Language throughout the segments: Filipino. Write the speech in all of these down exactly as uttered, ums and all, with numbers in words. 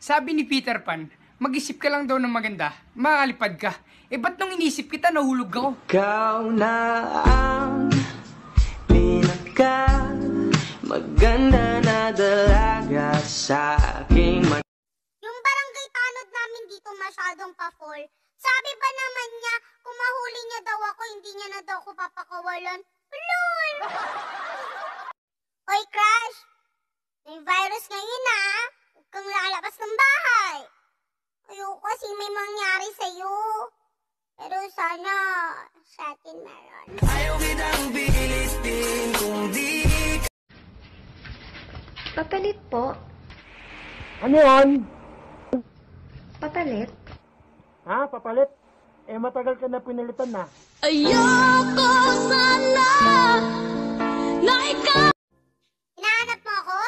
Sabi ni Peter Pan, mag-isip ka lang daw ng maganda, makalipad ka. Eh ba't nung inisip kita, nahulog ako? Ikaw na ang pinaka maganda na dalaga sa aking mag... Yung barangay tanod namin dito masyadong pa-fall. Sabi ba naman niya, kung mahuli niya daw ako, hindi niya na daw ko papakawalan. Lol! Oy, Crash! May virus ngayon na. Huwag kang lalabas ng bahay. Ayoko kasi may mangyari sa'yo. Pero sana, sa atin meron. Ayaw kitang bilitin kung di... Patalit po. Ano yun? Patalit? Ha? Papalit? Eh, matagal ka na pinilitan na. Ayoko sana na ikaw... Hinahanap mo ako?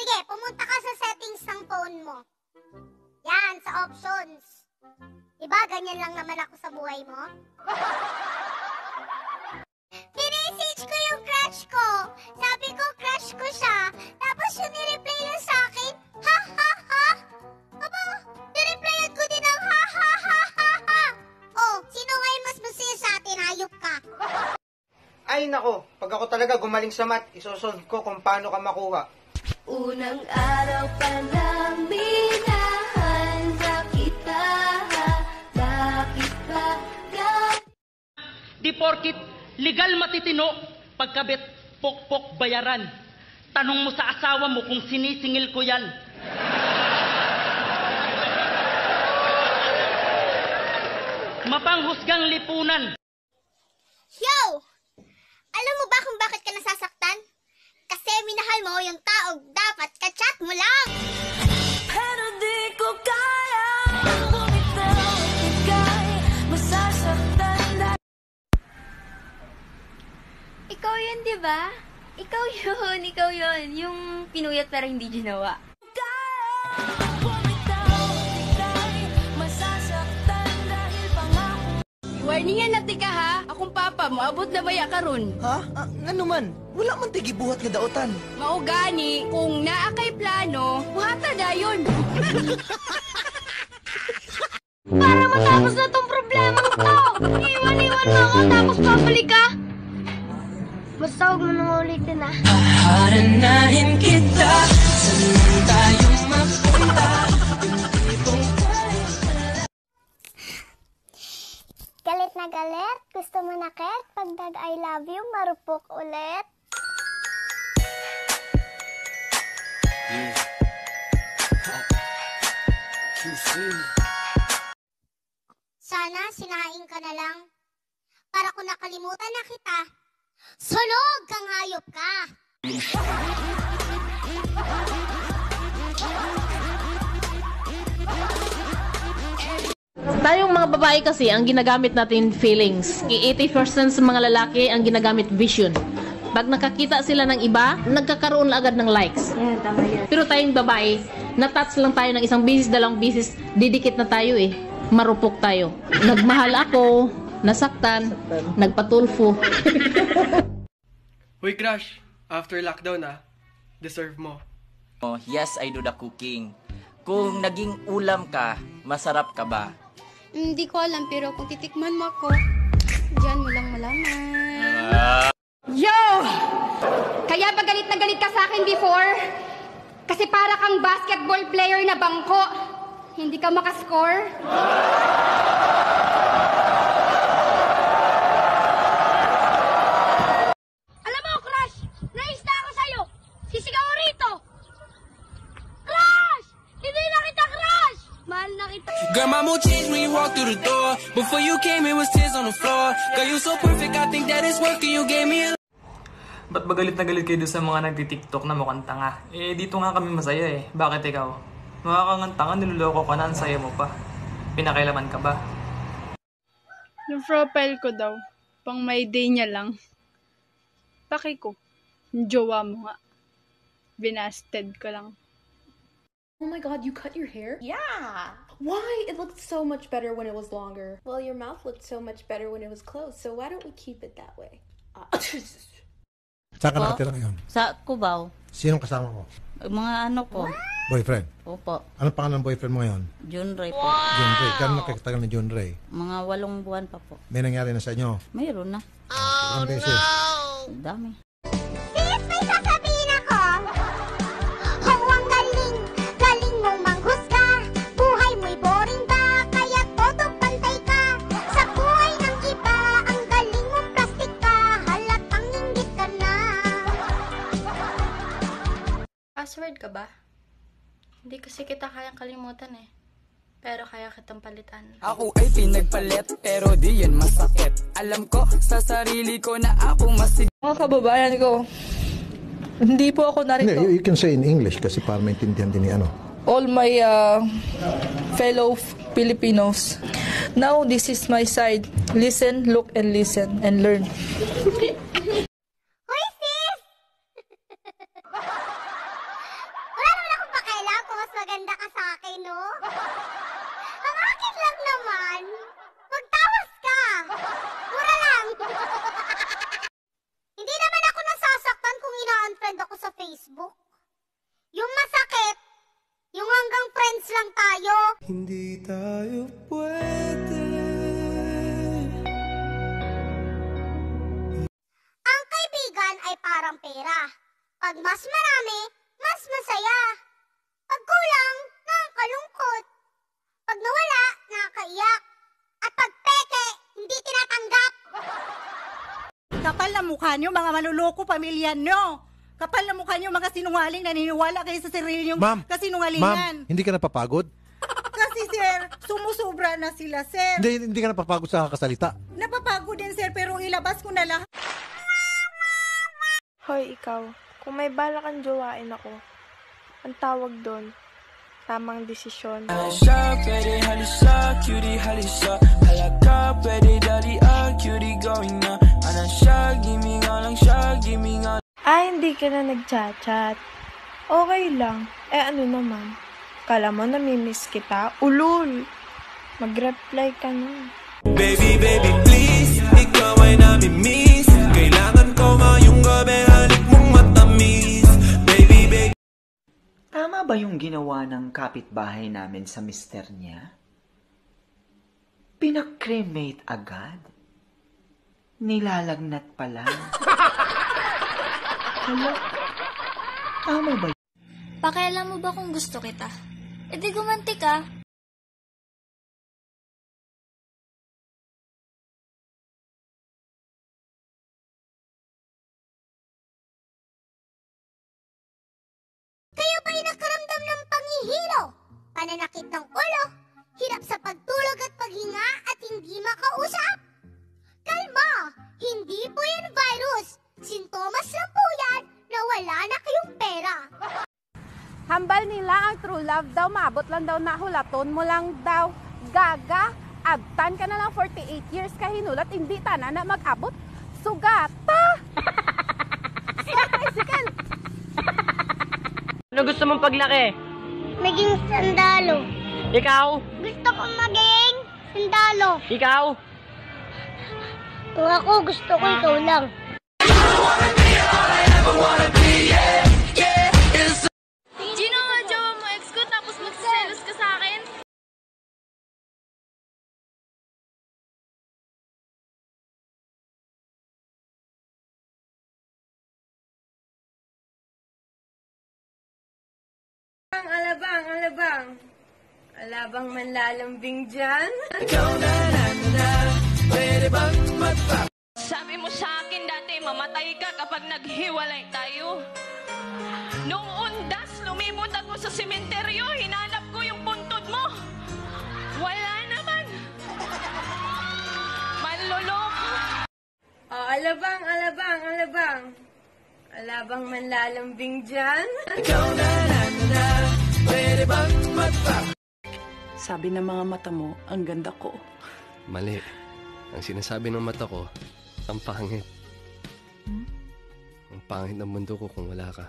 Sige, pumunta ka sa settings ng phone mo. Yan, sa options. Diba, ganyan lang naman ako sa buhay mo? Pinisage ko yung crush ko. Sabi ko, crush ko siya. Tapos yun nireply lang sa akin. Ha, ha, ha. Aba, nireplyan ko din ang ha, ha, ha, ha, ha. Oh, sino nga yung mas masaya sa atin? Hayop ka. Ay, nako. Pag ako talaga gumaling sa mat, isosolve ko kung paano ka makuha. Unang araw pa lang minahanda kita. Bakit ba ka? Di porkit legal matitino, pagkabit pokpok bayaran. Tanong mo sa asawa mo kung sinisingil ko yan. Mapanghusgang lipunan. Yo! Alam mo ba kung bakit ka nasasaktan? Kasi minahal mo yung taong dapat ka-chat mo lang. Pero di ko kaya. Ikaw yun, di ba? Ikaw yun, ikaw yun. Yung pinuyat pero hindi ginawa. Warningan natin ka ha, akong papa mo, abot na maya karon. Ha? Ah, ano man? Wala man tigibuhat nga daotan. Maugani, kung naa kay plano, buhata dayon. Para matapos na tong problema ko, iwan-iwan mo ako tapos pabalik ka. Basta huwag mo nang ulitin ah. Paharanahin kita, saan tayong mapunta? Galit na galit? Gusto mo na ket? Pag dag I love you, marupok ulit. Yeah. Sana sinain ka na lang. Para kung nakalimutan na kita, sunog kang hayop ka! Tayong mga babae kasi, ang ginagamit natin feelings. eighty percent sa mga lalaki ang ginagamit vision. Pag nakakita sila ng iba, nagkakaroon agad ng likes. Yeah, tama yan. Pero tayong babae, natouch lang tayo ng isang bisis, dalawang bisis, didikit na tayo eh. Marupok tayo. Nagmahal ako, nasaktan, nagpatulfo. Uy, Crush, after lockdown ah, deserve mo. Oh, yes, I do the cooking. Kung naging ulam ka, masarap ka ba? Hindi mm, ko alam, pero kung titikman mo ako, diyan mo lang malaman. Uh... Yo! Kaya ba galit na galit ka sa akin before? Kasi para kang basketball player na bangko. Hindi ka makascore. Alam mo, Crush, naista ako sa'yo. Sisigaw ko rito. Crush! Hindi na kita, Crush! Mahal na kita. Girl, my mood changed when you walked through the door. Before you came, it was tears on the floor. Girl, you so perfect, I think that is working. You gave me a... Ba't ba galit na galit kayo doon sa mga nagtitiktok na mukhang tanga? Eh, dito nga kami masaya eh. Bakit ikaw? Mukha tanga, niloloko ka na, ang saya mo pa. Pinakailaman ka ba? Yung profile ko daw, pang may day niya lang. Paki ko, jowa mo nga. Binasted ko lang. Oh my god, you cut your hair? Yeah! Why? It looked so much better when it was longer. Well, your mouth looked so much better when it was closed, so why don't we keep it that way? Uh, Saan ka nakatira ngayon? Sa Cubao. Sinong kasama ko? Mga ano ko. Boyfriend? Opo. Ano pangalan ng boyfriend mo ngayon? John Ray po. Wow. John Ray. Kano nakikitagal ni John Ray? Mga walong buwan pa po. May nangyari na sa inyo? Mayroon na. Oh, okay. No! Ang dami. Sis, may sasabihin ako. Kung ang galing, galing mong manghusga. Buhay mo'y boring ba? Kaya totong pantay ka. Sa buhay ng iba, ang galing mong plastic ka. Halatang inggit ka na. Password ka ba? Hindi kasi kita kayang kalimutan eh. Pero kaya kitang palitan. Ako ay pinagpalit, pero di yan masakit. Alam ko sa sarili ko na ako masigit. Mga kababayan ko, hindi po ako narito. No, you can say in English kasi para maintindihan din ni ano. All my uh, fellow Filipinos. Now this is my side. Listen, look, and listen, and learn. Facebook? Yung masakit, yung hanggang friends lang tayo. Hindi tayo pwede. Ang kaibigan ay parang pera. Pag mas marami, mas masaya. Pag kulang, nakakalungkot. Pag nawala, nakakaiyak. At pag peke, hindi tinatanggap. Kapal na mukha nyo, mga manluloko pamilya nyo. Kapal na mukha niyo mga sinungaling, naniniwala kayo sa sarili niyong kasinungalingan. Ma'am, hindi ka napapagod? Kasi sir, sumusobra na sila sir. Hindi, hindi ka napapagod sa kakasalita? Napapagod din sir, pero ilabas ko na lahat. Hoy ikaw, kung may balak kang jowain ako, ang tawag doon, tamang desisyon. Ay, hindi ka na nagchat-chat. Okay lang. Eh, ano naman? Kala mo namimiss kita? Ulul! Mag-reply ka na. Baby, baby, please. Ikaw ay namimiss. Kailangan ko ngayong gabi. Halik mong matamis. Baby, baby. Tama ba yung ginawa ng kapitbahay namin sa mister niya? Pinakremate agad? Nilalagnat pala. Hala, tama ba? Pakialam mo ba kung gusto kita? E di gumanti ka. Kayo ba'y nakaramdam ng pangihilo? Pananakit ng ulo, hirap sa pagtulog at paghinga at hindi makausap? Kalma, hindi po yan virus. Sintomas lang po yan na wala na kayong pera. Hambal nila ang true love daw. Maabot lang daw na hulaton mo lang daw. Gaga, abtan ka na lang forty-eight years ka hinulat. Hindi tana na mag-abot. Sugata! Ano gusto mong paglaki? Maging sandalo. Ikaw? Gusto kong maging sandalo. Ikaw? Kung ako gusto ko ikaw lang. Gino, jowa mo ex ko tapos magsiselos ka sa akin? Ang alabang, alabang. Alabang manlalambing dyan. Ikaw na na na, pwede bang magpa? Sabi mo sa akin dati, mamatay ka kapag naghiwalay tayo. Nung undas, lumibot ako sa sementeryo, hinanap ko yung puntod mo. Wala naman. Manloloko. Oh, alabang, alabang, alabang. Alabang manlalambing dyan. Sabi ng mga mata mo, ang ganda ko. Mali. Ang sinasabi ng mata ko, ang pangit. Hmm? Ang pangit ng mundo ko kung wala ka.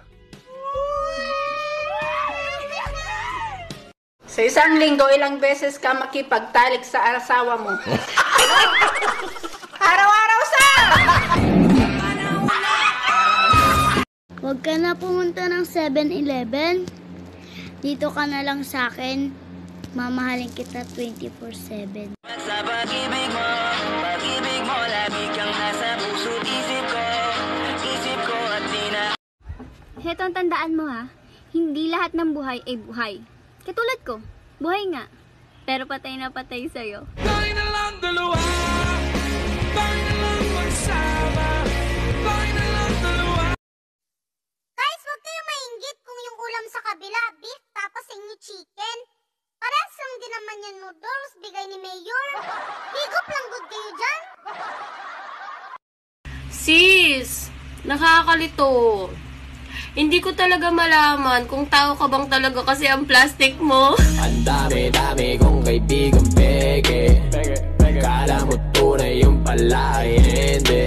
Sa isang linggo, ilang beses ka makipagtalik sa asawa mo? Araw-araw sa! Huwag ka na pumunta ng seven eleven. Dito ka na lang sa akin. Mamahalin kita twenty-four seven. Sa pag-ibig mo, pag-ibig mo, lagi kang nasa puso't isip ko, isip ko at tina. Hetong tandaan mo ha, hindi lahat ng buhay ay buhay. Katulad ko, buhay nga, pero patay na patay sa'yo. Buhay na lang dalawa, buhay na lang magsama, buhay na lang dalawa. Guys, huwag kayo mainggit kung yung ulam sa kabila, beef, tapos inyo chicken. Parehas lang din naman yan noodles, bigay ni Mayor. Higop lang good kayo dyan. Sis, nakakalito. Hindi ko talaga malaman kung tao ka bang talaga kasi ang plastic mo. Ang dami-dami kong kaibigang peke, peke, peke. Kala mo tunay yung pala ay hindi.